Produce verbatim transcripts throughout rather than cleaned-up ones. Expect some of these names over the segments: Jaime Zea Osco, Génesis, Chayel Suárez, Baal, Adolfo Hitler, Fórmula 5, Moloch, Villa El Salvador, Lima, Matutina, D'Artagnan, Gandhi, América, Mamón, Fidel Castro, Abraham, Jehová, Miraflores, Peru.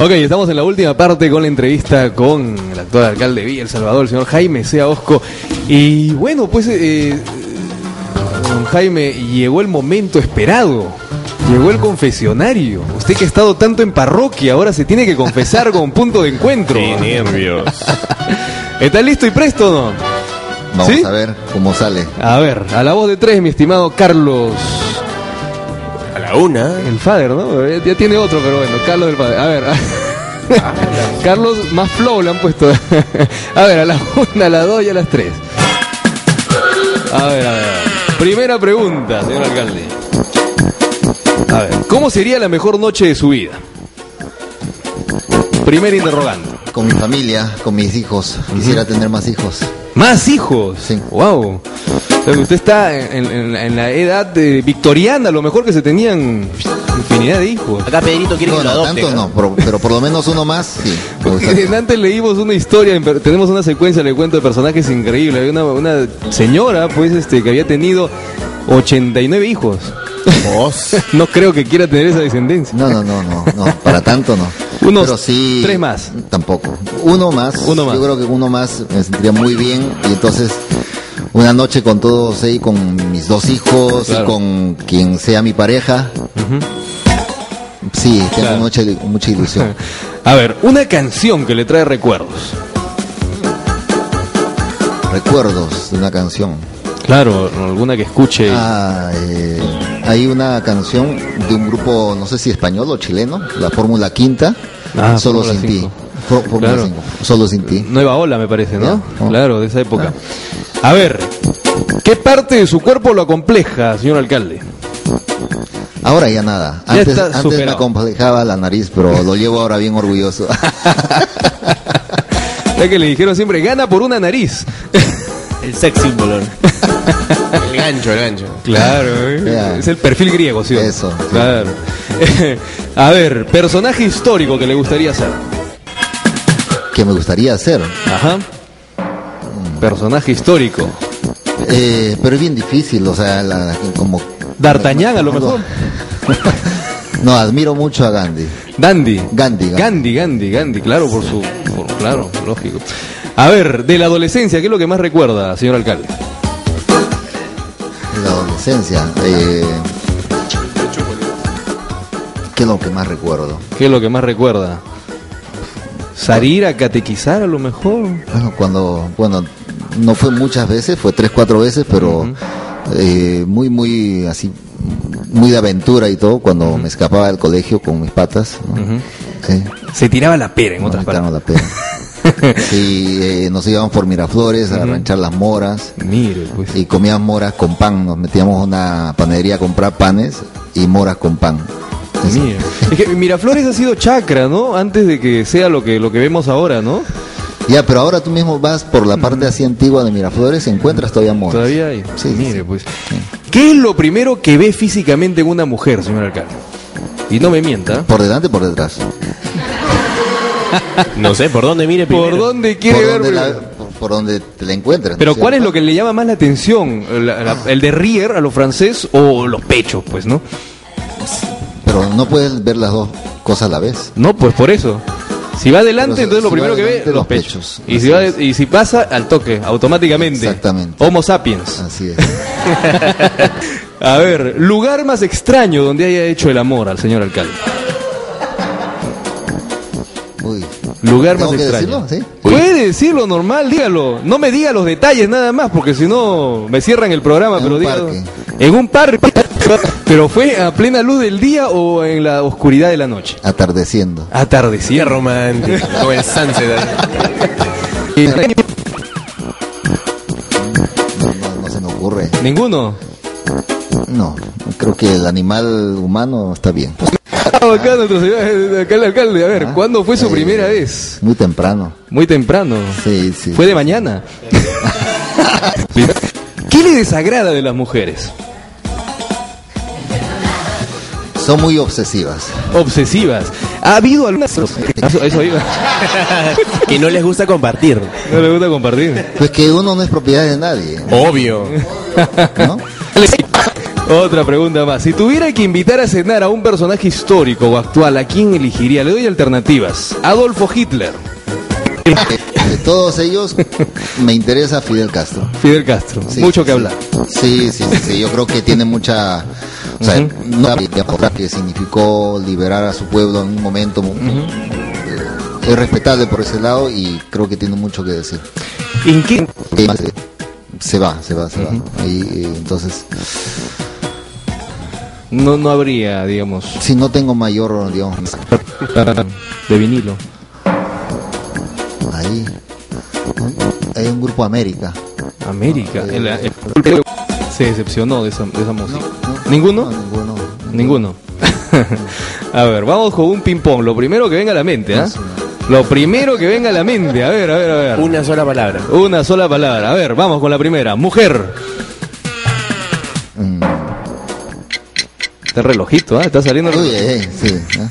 Ok, estamos en la última parte con la entrevista con el actual alcalde de Villa El Salvador, el señor Jaime Zea Osco. Y bueno, pues, eh, don Jaime, llegó el momento esperado. Llegó el confesionario. Usted que ha estado tanto en parroquia, ahora se tiene que confesar con punto de encuentro. ¡Qué nervios! ¿Está listo y presto, don? Vamos, ¿sí?, a ver cómo sale. A ver, a la voz de tres, mi estimado Carlos. A la una. El Fader, ¿no? Ya tiene otro, pero bueno, Carlos del Fader. A ver. A... Carlos más flow le han puesto. A ver, a la una, a las dos y a las tres. A ver, a ver. Primera pregunta, señor alcalde. A ver, ¿cómo sería la mejor noche de su vida? Primer interrogante. Con mi familia, con mis hijos. Quisiera uh-huh. tener más hijos. ¿Más hijos? Sí. ¡Wow! O sea, usted está en, en, en la edad eh, victoriana, lo mejor que se tenían infinidad de hijos. Acá Pedrito quiere no, que lo no, adopte. Tanto no, pero, pero por lo menos uno más, sí. Porque antes leímos una historia, tenemos una secuencia, le cuento, de personajes increíbles. Había una, una señora, pues, este, que había tenido ochenta y nueve hijos. ¿Vos? No creo que quiera tener esa descendencia. No, no, no, no, no, para tanto no. Unos Pero sí, tres más. Tampoco. Uno más. Uno más. Yo creo que uno más me sentiría muy bien. Y entonces, una noche con todos ahí, con mis dos hijos, claro, y con quien sea mi pareja. Uh-huh. Sí, tengo claro. mucha, mucha ilusión. A ver, una canción que le trae recuerdos. Recuerdos de una canción. Claro, alguna que escuche. Ah, eh, hay una canción de un grupo, no sé si español o chileno, la Fórmula Quinta, ah, Solo Fórmula sin ti. Fórmula claro. cinco, Solo sin ti. Nueva Ola, me parece, ¿no? Oh. Claro, de esa época. Ah. A ver, ¿qué parte de su cuerpo lo acompleja, señor alcalde? Ahora ya nada. Ya antes, antes me acomplejaba la nariz, pero lo llevo ahora bien orgulloso. Ya que le dijeron siempre, gana por una nariz. El sex symbol. El gancho, el gancho. Claro, ¿eh? Yeah. Es el perfil griego, ¿sí? Eso. Sí. Claro. A ver, personaje histórico que le gustaría ser. Que me gustaría ser. Ajá. Personaje histórico. Eh, pero es bien difícil, o sea, la, la, como. D'Artagnan, a lo mejor. No, admiro mucho a Gandhi. Gandhi. Gandhi, Gandhi, Gandhi, Gandhi, claro, por su, por, claro, lógico. A ver, de la adolescencia, ¿qué es lo que más recuerda, señor alcalde? La adolescencia, eh, ¿qué es lo que más recuerdo? ¿Qué es lo que más recuerda? ¿Salir a catequizar a lo mejor? Bueno, cuando, bueno, no fue muchas veces, fue tres, cuatro veces, pero uh-huh. eh, muy, muy así, muy de aventura y todo, cuando uh-huh. me escapaba del colegio con mis patas, ¿no? Uh-huh. Sí. Se tiraba la pera, en no, otras palabras. La pera. Sí, eh, nos íbamos por Miraflores a ranchar las moras. Mire, pues. Y comíamos moras con pan. Nos metíamos a una panadería a comprar panes y moras con pan. Mire. Es que Miraflores ha sido chacra, ¿no? Antes de que sea lo que, lo que vemos ahora, ¿no? Ya, pero ahora tú mismo vas por la parte así antigua de Miraflores y encuentras todavía moras. Todavía hay. Sí, mire, sí, pues. Sí. ¿Qué es lo primero que ve físicamente en una mujer, señor alcalde? Y no me mienta. ¿Por delante o por detrás? No sé, ¿por dónde mire primero? ¿Por dónde quiere por ver? Donde la, por, por donde te la encuentras. Pero ¿no? ¿Cuál es lo que le llama más la atención? La, la, ¿El derrière a los francés o los pechos, pues, no? Pero no puedes ver las dos cosas a la vez. No, pues por eso. Si va adelante, pero, entonces si lo primero que ve, los, los pechos. pechos. Y, si va, y si pasa, al toque, automáticamente. Exactamente. Homo sapiens. Así es. A ver, lugar más extraño donde haya hecho el amor al señor alcalde. Uy. Lugar más extraño. Decirlo, ¿sí? Puede decirlo normal, dígalo. No me diga los detalles nada más, porque si no me cierran el programa. En pero un dígalo. Parque. En un parque. Pero fue a plena luz del día o en la oscuridad de la noche. Atardeciendo. Atardeciendo. Qué romántico. Como el sunset. No, no, no se me ocurre. ¿Ninguno? No, creo que el animal humano está bien. Acá, nuestro señor, acá el alcalde, a ver, ah, ¿cuándo fue su eh, primera vez? Muy temprano. Muy temprano. Sí, sí. ¿Fue de mañana? ¿Qué le desagrada de las mujeres? Son muy obsesivas. Obsesivas. ¿Ha habido algunas? Eso, eso iba. Que no les gusta compartir. No les gusta compartir. Pues que uno no es propiedad de nadie. Obvio. ¿No? Otra pregunta más. Si tuviera que invitar a cenar a un personaje histórico o actual, ¿a quién elegiría? Le doy alternativas. Adolfo Hitler. De todos ellos, me interesa Fidel Castro. Fidel Castro, sí, mucho que hablar. Sí, sí, sí, sí, yo creo que tiene mucha... O sea, uh-huh. no la que significó liberar a su pueblo en un momento... Uh-huh. Es respetable por ese lado y creo que tiene mucho que decir. ¿En qué? Se va, se va, se va. Uh-huh. Ahí, entonces... No, no habría, digamos... Si no tengo mayor, digamos... De vinilo. Ahí. Hay un grupo América. América. No, eh, el, el, el... Se decepcionó de esa, de esa música. No, no, ¿Ninguno? No, ninguno. Ninguno. A ver, vamos con un ping-pong. Lo primero que venga a la mente, ¿ah? ¿eh? No, sí, no. Lo primero que venga a la mente, a ver, a ver, a ver. Una sola palabra. Una sola palabra, a ver, vamos con la primera. Mujer. Mm. Este relojito, ¿ah? ¿eh? Está saliendo... Uy, eh, sí, ¿eh?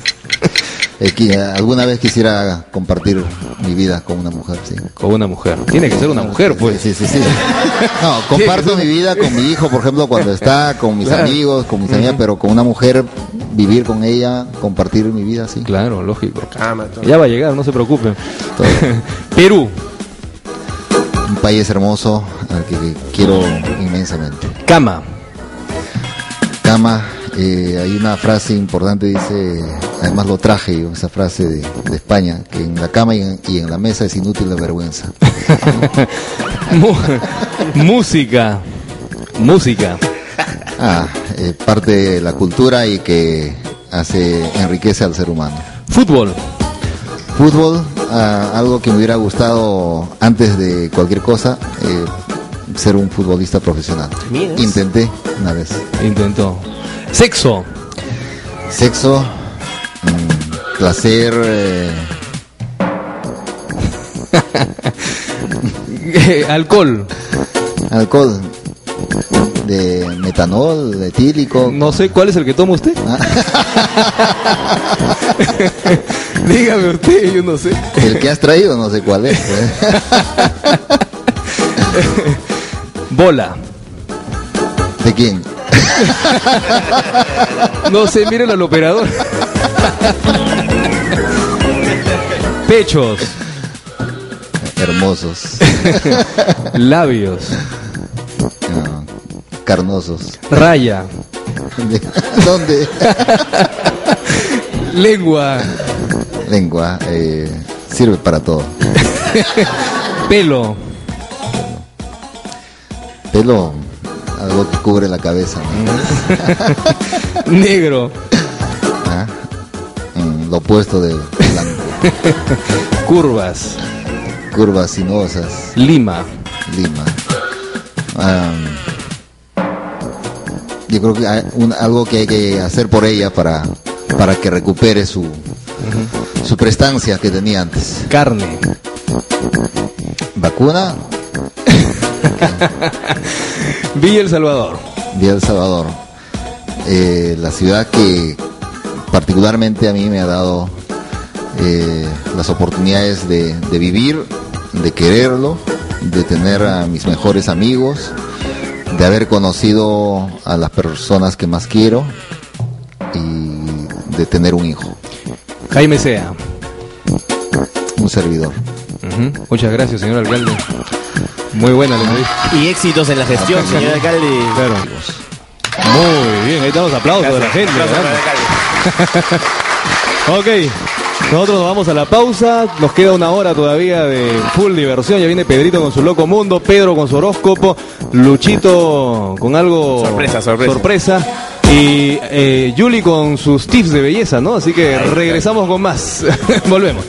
Es que eh, alguna vez quisiera compartir mi vida con una mujer, sí. Con una mujer. Tiene que ser una mujer, pues. Sí, sí, sí. sí. No, comparto mi vida con mi hijo, por ejemplo, cuando está, con mis claro. amigos, con mis uh-huh. amigas, pero con una mujer... Vivir con ella, compartir mi vida, sí. Claro, lógico. Cama, ya va a llegar, no se preocupen. Perú. Un país hermoso al que, que quiero inmensamente. Cama. Cama. Eh, hay una frase importante, dice, además lo traje yo, esa frase de, de España, que en la cama y en, y en la mesa es inútil la vergüenza. Música. Música. Ah, eh, parte de la cultura y que hace, enriquece al ser humano. Fútbol. Fútbol, ah, algo que me hubiera gustado antes de cualquier cosa, eh, ser un futbolista profesional. ¿Míres? Intenté una vez. Intentó. Sexo. Sexo, mmm, placer. Eh... eh, alcohol. Alcohol. De metanol, de etílico. No sé, ¿cuál es el que toma usted? Ah. Dígame usted, yo no sé. El que has traído, no sé cuál es. ¿eh? Bola. ¿De quién? No sé, mírenlo al operador. Pechos. Hermosos. Labios. No. Carnosos. Raya. ¿Dónde? Lengua. Lengua. Eh, sirve para todo. Pelo. Pelo. Algo que cubre la cabeza. ¿No? Negro. ¿Ah? Mm, lo opuesto de blanco. Curvas. Curvas sinuosas. Lima. Lima. Um, yo creo que hay un, algo que hay que hacer por ella para, para que recupere su, uh-huh. su prestancia que tenía antes. Carne. ¿Vacuna? Villa El Salvador. Villa El Salvador. Eh, la ciudad que particularmente a mí me ha dado eh, las oportunidades de, de vivir, de quererlo, de tener a mis mejores amigos, de haber conocido a las personas que más quiero y de tener un hijo. Jaime Zea. Un servidor. Uh-huh. Muchas gracias, señor alcalde. Muy buena la entrevista. Y éxitos en la gestión, aplausos, señor alcalde. Claro. Muy bien, ahí estamos, aplausos gracias, de la gente. Aplausos para el alcalde. Ok. Nosotros nos vamos a la pausa, nos queda una hora todavía de full diversión, ya viene Pedrito con su loco mundo, Pedro con su horóscopo, Luchito con algo sorpresa, sorpresa, sorpresa y eh, Yuli con sus tips de belleza, ¿no? Así que regresamos con más, volvemos.